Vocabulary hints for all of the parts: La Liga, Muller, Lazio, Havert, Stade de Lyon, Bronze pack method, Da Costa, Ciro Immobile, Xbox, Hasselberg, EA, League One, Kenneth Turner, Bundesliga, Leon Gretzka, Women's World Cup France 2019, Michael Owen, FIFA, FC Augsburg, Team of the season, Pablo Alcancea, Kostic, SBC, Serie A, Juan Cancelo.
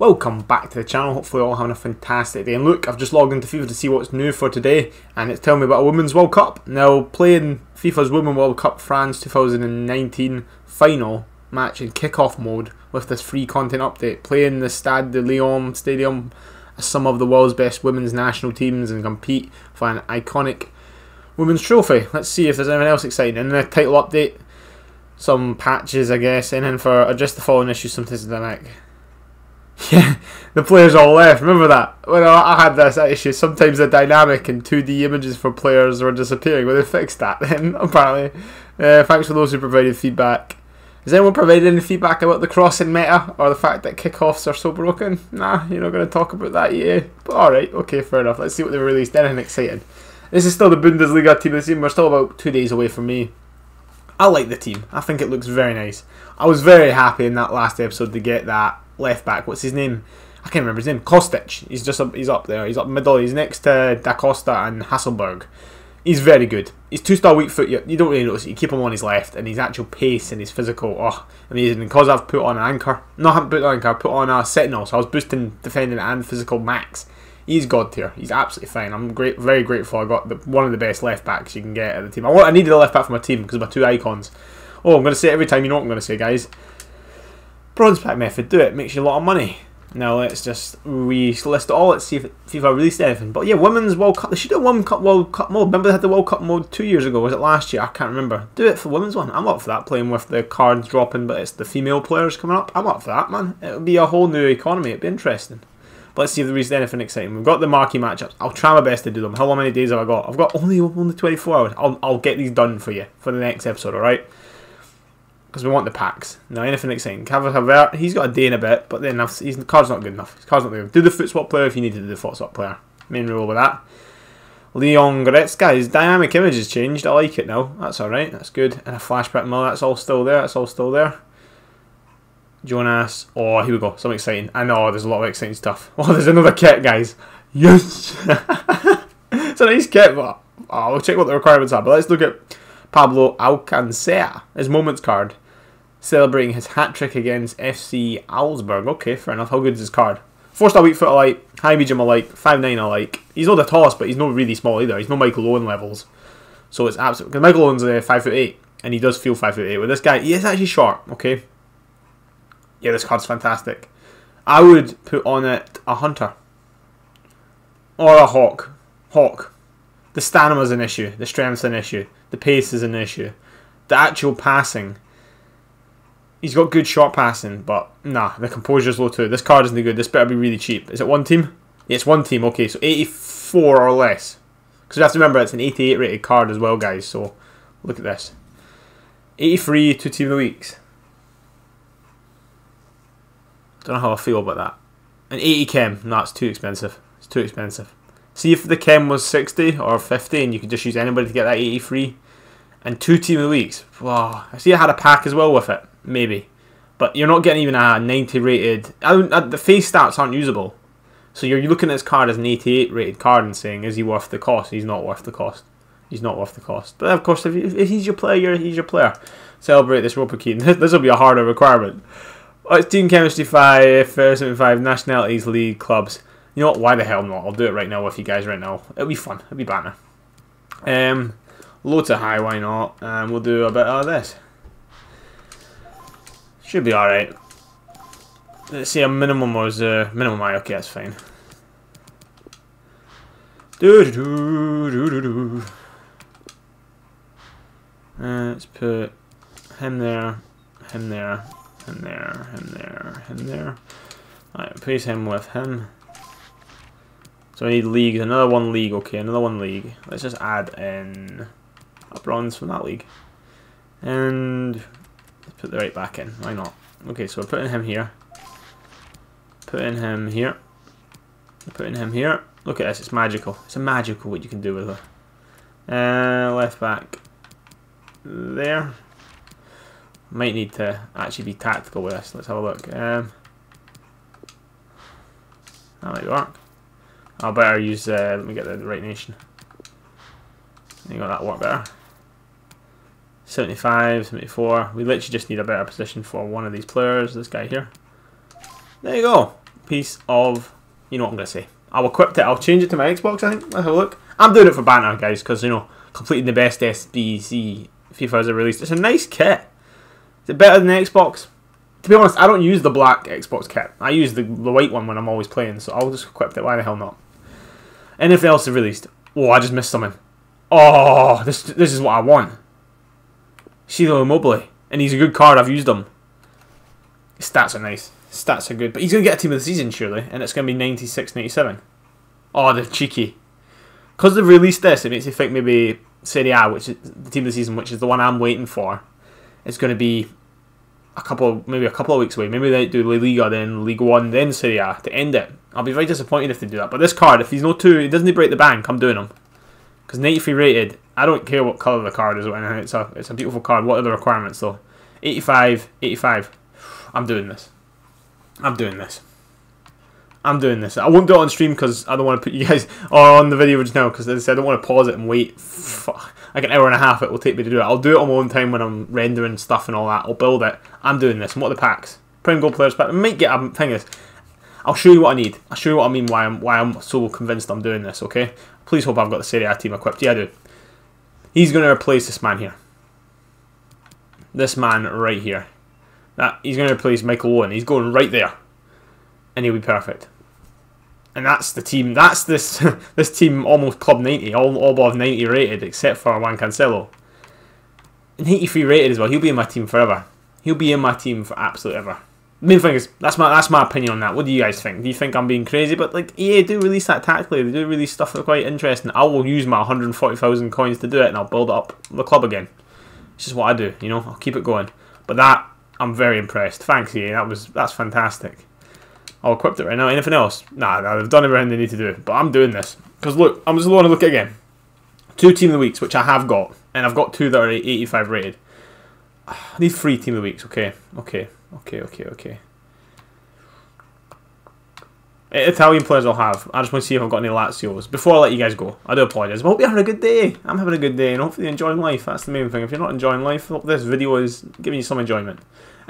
Welcome back to the channel, hopefully all having a fantastic day. And look, I've just logged into FIFA to see what's new for today, and it's telling me about a Women's World Cup. Now, playing FIFA's Women's World Cup France 2019 final match in kickoff mode with this free content update. Playing the Stade de Lyon stadium as some of the world's best women's national teams and compete for an iconic women's trophy. Let's see if there's anything else exciting. And the title update, some patches I guess, and then for just the following issues, some systematic. Yeah, the players all left, remember that? Well, I had this issue, sometimes the dynamic and 2D images for players were disappearing, but they fixed that then, apparently. Thanks for those who provided feedback. Has anyone provided any feedback about the crossing meta, or the fact that kickoffs are so broken? Nah, you're not going to talk about that, yeah. But alright, okay, fair enough, let's see what they released, anything exciting. This is still the Bundesliga team, we're still about 2 days away from me. I like the team, I think it looks very nice. I was very happy in that last episode to get that left back, what's his name? I can't remember his name. Kostic. He's just up, he's up there. He's up middle. He's next to Da Costa and Hasselberg. He's very good. He's 2-star weak foot. You don't really notice it. You keep him on his left, and his actual pace and his physical, oh, amazing. Because I've put on an anchor, no, I haven't put on an anchor. I put on a sentinel, so I was boosting defending and physical max. He's god tier. He's absolutely fine. I'm great, very grateful. I got one of the best left backs you can get at the team. I needed a left back for my team because of my two icons. Oh, I'm going to say it every time. You know what I'm going to say, guys. Bronze pack method, do it, makes you a lot of money. Now let's just relist it all, let's see if FIFA released anything. But yeah, Women's World Cup, they should do World Cup mode. Remember they had the World Cup mode 2 years ago, was it last year? I can't remember. Do it for women's one, I'm up for that, playing with the cards dropping, but it's the female players coming up. I'm up for that, man. It would be a whole new economy, it'd be interesting. But let's see if there is anything exciting. We've got the marquee matchups, I'll try my best to do them. How many days have I got? I've got only 24 hours. I'll get these done for you, for the next episode, alright? Because we want the packs. Now, anything exciting. Havert, he's got a day in a bit, but then his card's not good enough. His card's not good enough. Do the foot swap player if you need to do the foot swap player. Main rule with that. Leon Gretzka, his dynamic image has changed. I like it now. That's alright. That's good. And a flashback Muller. That's all still there. That's all still there. Jonas. Oh, here we go. Something exciting. I know there's a lot of exciting stuff. Oh, there's another kit, guys. Yes! It's a nice kit, but I'll check what the requirements are. But let's look at Pablo Alcancea, his moments card, celebrating his hat-trick against FC Augsburg. Okay, fair enough. How good is his card? 4-star weak foot alike, high medium alike, 5'9 alike. He's not the tallest, but he's not really small either. He's no Michael Owen levels. So it's absolute. Because Michael Owen's 5'8", and he does feel 5'8". With this guy, he is actually short, okay? Yeah, this card's fantastic. I would put on it a hunter. Or a hawk. Hawk. The stamina is an issue. The strength's an issue. The pace is an issue. The actual passing. He's got good shot passing, but nah, the composure's low too. This card isn't good. This better be really cheap. Is it one team? Yeah, it's one team. Okay, so 84 or less. Because you have to remember, it's an 88 rated card as well, guys. So look at this. 83, 2 team of the weeks. Don't know how I feel about that. An 80 chem. Nah, it's too expensive. It's too expensive. See if the chem was 60 or 50 and you could just use anybody to get that 83. And 2 team of the weeks. Wow. I see I had a pack as well with it. Maybe. But you're not getting even a 90 rated. The face stats aren't usable. So you're looking at this card as an 88 rated card and saying, is he worth the cost? He's not worth the cost. He's not worth the cost. But of course, if he's your player, he's your player. Celebrate this rope key. This will be a harder requirement. Oh, it's team chemistry 5, 75, nationalities, league, clubs. You know what, why the hell not? I'll do it right now with you guys right now. It'll be fun. It'll be banter. Low to high, why not? And we'll do a bit of this. Should be alright. Let's see, a minimum was... minimum high, okay, that's fine. Let's put him there, him there, him there, him there, him there. Alright, replace him with him. So I need leagues, another one league, okay, another one league. Let's just add in a bronze from that league. And let's put the right back in, why not? Okay, so we're putting him here. Putting him here. Putting him here. Look at this, it's magical. It's a magical what you can do with it. Left back there. Might need to actually be tactical with this, let's have a look. That might work. I better use, let me get the right nation. You got that work better. 75, 74. We literally just need a better position for one of these players, this guy here. There you go. piece of, you know what I'm going to say. I'll equip it, I'll change it to my Xbox, I think. Let's have a look. I'm doing it for banner, guys, because, you know, completing the best SBC FIFA has ever released. It's a nice kit. Is it better than the Xbox? To be honest, I don't use the black Xbox kit. I use the white one when I'm always playing, so I'll just equip it. Why the hell not? Anything else they released? Oh, I just missed something. Oh, this is what I want. Ciro Immobile. And he's a good card, I've used him. His stats are nice. His stats are good. But he's going to get a team of the season, surely. And it's going to be 96, 97. Oh, they're cheeky. Because they've released this, it makes you think maybe Serie A, which is the team of the season, which is the one I'm waiting for, is going to be maybe a couple of weeks away. Maybe they do La Liga, then League One, then Serie A to end it. I'll be very disappointed if they do that. But this card, if he's no two, he doesn't break the bank, I'm doing him. Because 93 rated, I don't care what colour the card is or anything. It's a beautiful card. What are the requirements though? 85, 85. I'm doing this. I'm doing this. I'm doing this. I won't do it on stream because I don't want to put you guys on the video just now because, as I said, I don't want to pause it and wait. Fuck. Like an hour and a half it will take me to do it. I'll do it on my own time when I'm rendering stuff and all that. I'll build it. I'm doing this. And what are the packs? Prime Gold Players pack. I might get a thing. I'll show you what I need. I'll show you what I mean why I'm so convinced I'm doing this, okay? Please hope I've got the Serie A team equipped. Yeah, I do. He's going to replace this man here. This man right here. He's going to replace Michael Owen. He's going right there. And he'll be perfect. And that's the team. That's this this team almost Club 90. All above 90 rated except for Juan Cancelo. And 83 rated as well. He'll be in my team forever. He'll be in my team for absolute ever. The main thing is, that's my opinion on that. What do you guys think? Do you think I'm being crazy? But like, EA do release that tactically. They do release stuff that's quite interesting. I will use my 140,000 coins to do it and I'll build up the club again. It's just what I do, you know? I'll keep it going. But that, I'm very impressed. Thanks, EA. That's fantastic. I'll equip it right now. Anything else? Nah, they've done everything they need to do. But I'm doing this. Because look, I'm just going to look at it again. Two Team of the Weeks, which I have got. And I've got two that are 85 rated. I need 3 Team of the Weeks. Okay. Italian players I'll have. I just want to see if I've got any Lazios. Before I let you guys go, I do apologise. I hope you're having a good day. I'm having a good day and hopefully enjoying life. That's the main thing. If you're not enjoying life, I hope this video is giving you some enjoyment.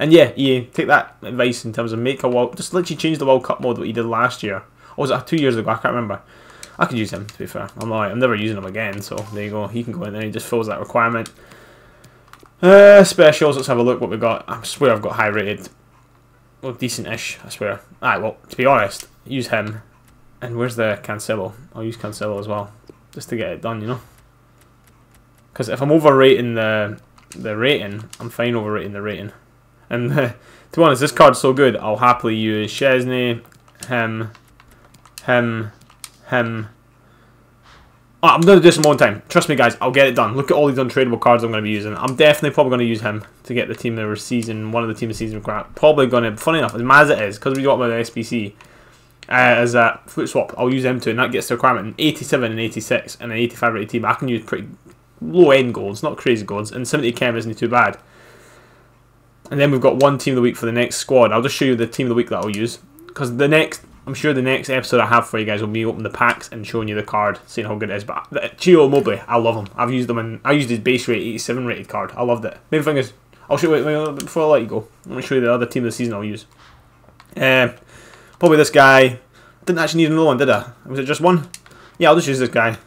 And yeah, EA, take that advice in terms of make a World... Just literally change the World Cup mode, what you did last year. Or was it 2 years ago? I can't remember. I could use him, to be fair. I'm never using him again, so there you go. He can go in there. He just fills that requirement. Specials, let's have a look what we got. I swear I've got high rated. Well, decent-ish, I swear. Alright, well, to be honest, use him. And where's the Cancelo? I'll use Cancelo as well. Just to get it done, you know? Because if I'm overrating the rating, I'm fine overrating the rating. And to be honest, this card's so good, I'll happily use Chesney, him. Oh, I'm going to do this in one time. Trust me, guys. I'll get it done. Look at all these untradeable cards I'm going to be using. I'm definitely probably going to use him to get the team of the season, one of the team of the season crap. Probably going to, funny enough, as mad as it is, because we got my SBC, as a foot swap, I'll use him too, and that gets the requirement in 87 and 86 and an 85 rated team. I can use pretty low-end golds, not crazy golds, and 70 chem isn't too bad. And then we've got one team of the week for the next squad. I'll just show you the team of the week that I'll use, because the next... I'm sure the next episode I have for you guys will be opening the packs and showing you the card, seeing how good it is. But Ciro Immobile, I love him. I've used him and I used his base rate 87 rated card. I loved it. Main thing is, I'll show you before I let you go. I'm gonna show you the other team of the season I'll use. Probably this guy. Didn't actually need another one, did I? Was it just one? Yeah, I'll just use this guy,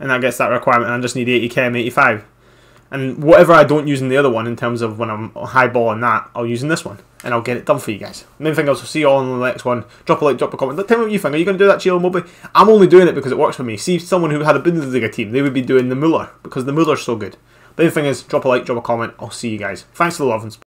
and that gets that requirement. And I just need 80 chem, 85, and whatever I don't use in the other one in terms of when I'm highballing that, I'll use in this one. And I'll get it done for you guys. Main thing else, I'll see you all in the next one. Drop a like, drop a comment. Tell me what you think. Are you going to do that Ciro Immobile? I'm only doing it because it works for me. See, someone who had a Bundesliga team, they would be doing the Muller because the Muller's so good. Main thing is, drop a like, drop a comment. I'll see you guys. Thanks for the love and support.